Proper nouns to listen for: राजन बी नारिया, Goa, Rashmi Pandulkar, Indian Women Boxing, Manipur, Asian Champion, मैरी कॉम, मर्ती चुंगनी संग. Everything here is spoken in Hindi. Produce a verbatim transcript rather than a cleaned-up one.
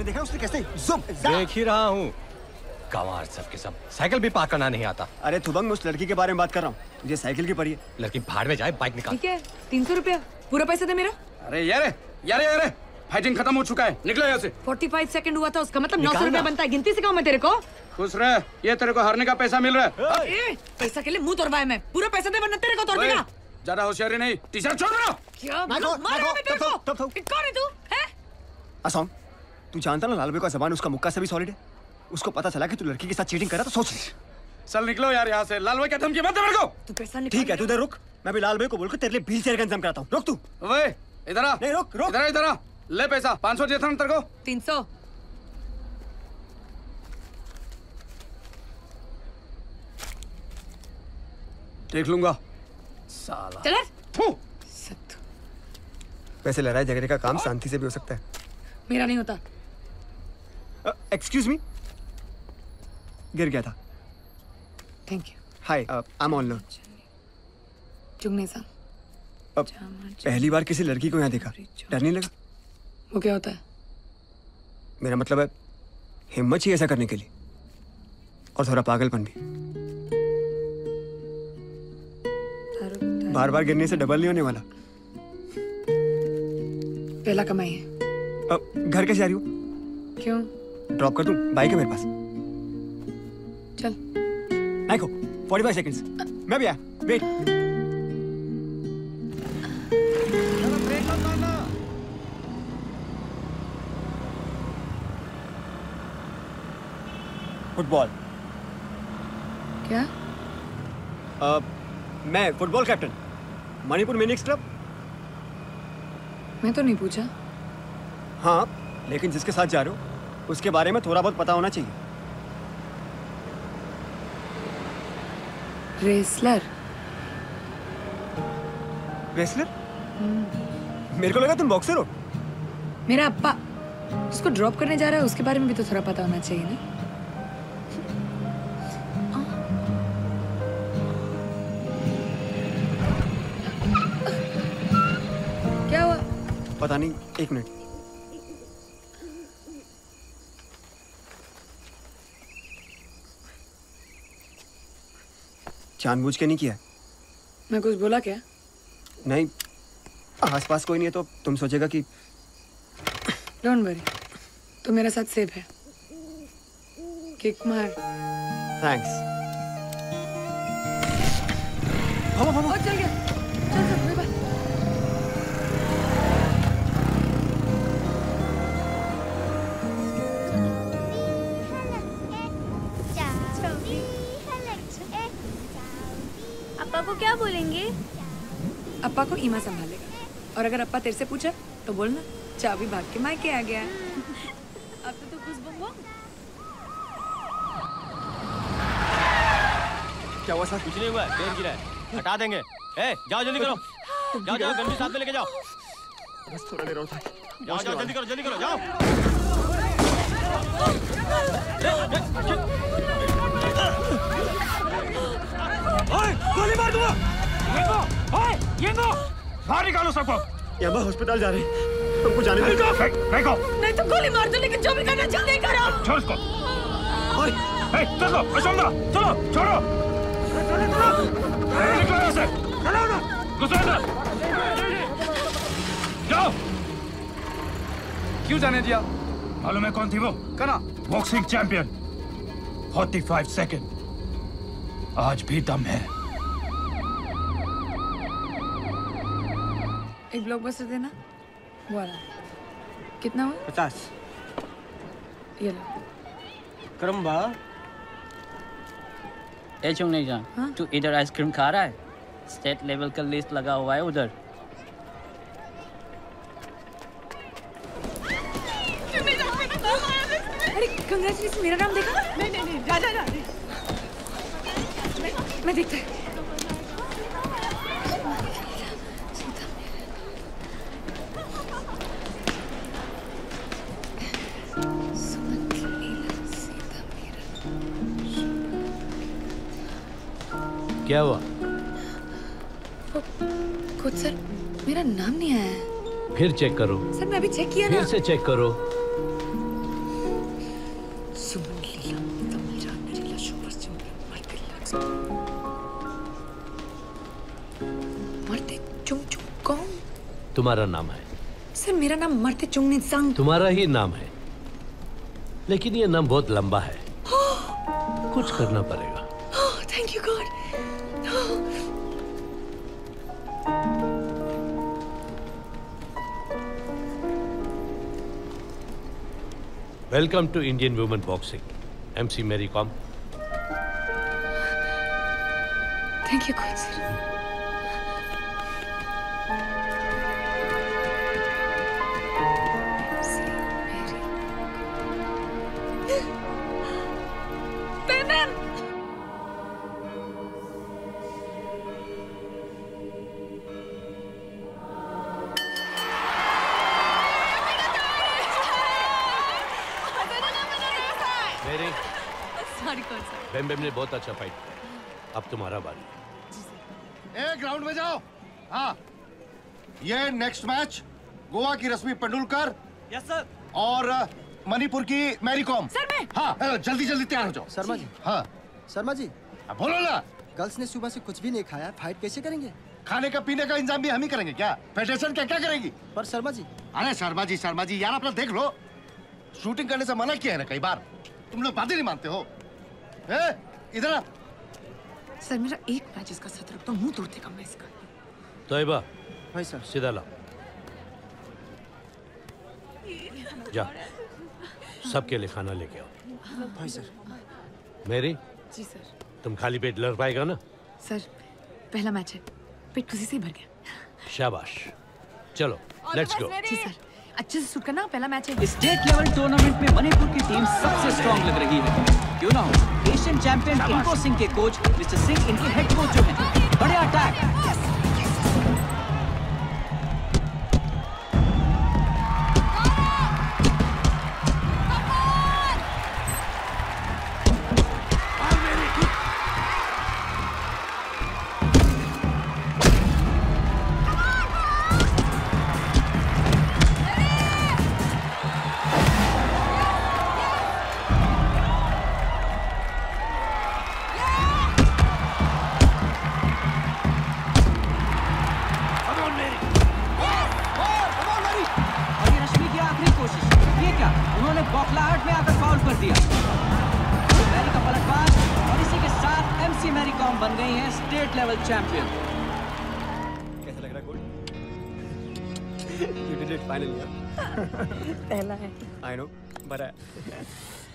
आपने देखा उसने कैसे देख ही रहा हूँ। कमाल सब के सब साइकिल भी पार्क करना नहीं आता। अरे थुबंग उस लड़की के बारे में बात कर रहा हूँ ये साइकिल की परी है। लड़की बाहर में जाए बाइक निकाल। ठीक है तीन सौ रुपया पूरा पैसा दे मेरा। अरे यार यार यार फाइटिंग खत्म हो चुका है निकलो यहाँ से। पैंतालीस सेकंड हुआ था उसका मतलब नौ सौ रुपया बनता है। गिनती सिखाऊं मैं तेरे को। खुश रह ये तेरे को हारने का पैसा मिल रहा है। पैसा के लिए मुँह तोड़वाया मैं पूरा पैसा दे वरना तेरे को तोड़ दूंगा। ज्यादा होशियारी नहीं टी शर्ट छोड़ दो। क्या कौन है तू है असम। तू जानता ना लालबे का जबान उसका मुक्का से भी सॉलिड है। उसको पता चला कि तू लड़की के साथ चीटिंग कर रहा तो सोच चल निकलो यार यहाँ से। लालबे क्या धमकी मत दे मेरे को। तू पैसा निकाल ठीक है तू इधर रुक। मैं भी लालबे को बोलकर तेरे लिए बीस हजार का इंतजाम कराता हूँ। रुक तू ओए इधर आ। नहीं रुक रुक इधर इधर आ ले पैसा पाँच सौ देता हूँ तेरे को। तीन सौ देख लूंगा साला। चल पैसे लड़ाई झगड़े का काम शांति से भी हो सकता है। मेरा नहीं होता। एक्सक्यूज uh, मी गिर गया था। Thank you. Hi I am ऑल चुंगनी सांग। अब पहली बार किसी लड़की को यहाँ देखा डर नहीं लगा। वो क्या होता है। मेरा मतलब है हिम्मत चाहिए ऐसा करने के लिए और थोड़ा पागलपन भी। बार बार गिरने से डबल नहीं होने वाला। पहला कमाई है। अब घर कैसे आ रही हूँ। क्यों ड्रॉप कर दूं। बाइक है मेरे पास चल। देखो पैंतालीस सेकंड्स मैं भी आया। वेट ब्रेक मत मारना। फुटबॉल क्या uh, मैं फुटबॉल कैप्टन मणिपुर मेनिक्स क्लब। मैं तो नहीं पूछा। हाँ लेकिन जिसके साथ जा रहे हो उसके बारे में थोड़ा बहुत पता होना चाहिए। रेसलर रेसलर मेरे को लगा तुम बॉक्सर हो। मेरा अप्पा उसको ड्रॉप करने जा रहा है उसके बारे में भी तो थोड़ा पता होना चाहिए ना। क्या हुआ पता नहीं। एक मिनट जानबूझ के नहीं किया। मैं कुछ बोला क्या। नहीं आसपास कोई नहीं है तो तुम सोचेगा कि। डोंट वरी तो मेरा साथ सेफ है। किक मार। थैंक्स। भागो भागो चल गया चल चल बाय बाय। पापा को क्या बोलेंगे। अप्पा को ईमा संभालेगा और अगर अप्पा तेरे से पूछा तो बोलना चाबी भाग के मायके आ गया। अब तो तू कुछ बंगो। क्या हुआ सर। कुछ नहीं हुआ पेड़ गिरा है हटा देंगे। ए, जाओ जल्दी करो जाओ जाओ गंदी साथ में लेके जाओ। बस थोड़ा देर और था। जाओ जाओ जल्दी करो जल्दी करो जाओ। गोली मार दूंगा। बाहर निकालो सबको। यबा हॉस्पिटल जा रहे हैं तुमको जाने दो। देखो नहीं तो गोली मार दो लेकिन जो भी करना जल्दी करो। छोड़ इसको। चलो चलो छोड़ो। निकलो यहाँ से। चलो ना। घुसो अंदर। जाओ। क्यों जाने दिया। मालूम है कौन थी वो। कना बॉक्सिंग चैंपियन पैंतालीस सेकंड आज भी दम है। एक ब्लॉकबस्टर देना वाला कितना हुआ पचास। ये लो करम्बा। ए चुंगनी सांग तू इधर आइसक्रीम खा रहा है। स्टेट लेवल का लिस्ट लगा हुआ है उधर। अरे कंग्रेचुलेशन मेरा नाम देखा। नहीं नहीं नहीं जा जा जा मैं देखता है। क्या हुआ कोच सर मेरा नाम नहीं आया है। फिर चेक करो सर मैं अभी चेक किया ना। फिर से चेक करो तुम्हारा नाम है? सर मेरा नाम मर्ती चुंगनी संग। तुम्हारा ही नाम है, लेकिन ये नाम बहुत लंबा है, कुछ करना पड़ेगा। Thank you God. Welcome to Indian women boxing, MC मैरी कॉम। Thank you coach sir. बेम ने बहुत अच्छा फाइट किया, अब तुम्हारा बारी है। ए, ग्राउंड में जाओ। हाँ, ये नेक्स्ट मैच गोवा की रश्मि पंडुलकर, यस सर, और मणिपुर की मैरी कॉम। सर मैं, हाँ जल्दी जल्दी तैयार हो जाओ। शर्मा जी, हाँ शर्मा जी बोलो ना। गर्ल्स ने सुबह से कुछ भी नहीं खाया, फाइट कैसे करेंगे? खाने का पीने का इंतजाम भी हम ही करेंगे क्या? फेडरेशन क्या क्या करेगी? पर शर्मा जी, अरे शर्मा जी शर्मा जी यार अपना देख लो, शूटिंग करने से मना किया है ना कई बार, तुम लोग बातें नहीं मानते हो। ए, इधर सर मेरा एक मैच इसका सत्र तो मुंह तोड़ देगा मैं इसका। तोयबा भाई सर सीधा ला जा, सबके लिए खाना लेके आओ। भाई सर। मेरी जी सर, तुम खाली पेट लड़ पाएगा ना? सर पहला मैच है, पेट खुशी से भर गया। शाबाश, चलो लेट्स गो। जी सर अच्छे से शूट करना, पहला मैच है। स्टेट लेवल टूर्नामेंट में मणिपुर की टीम सबसे स्ट्रांग लग रही है, क्यों ना हो। एशियन चैंपियन इनको सिंह के कोच मिस्टर सिंह इनके हेड कोच जो हैं, बड़े attack. I know, but I...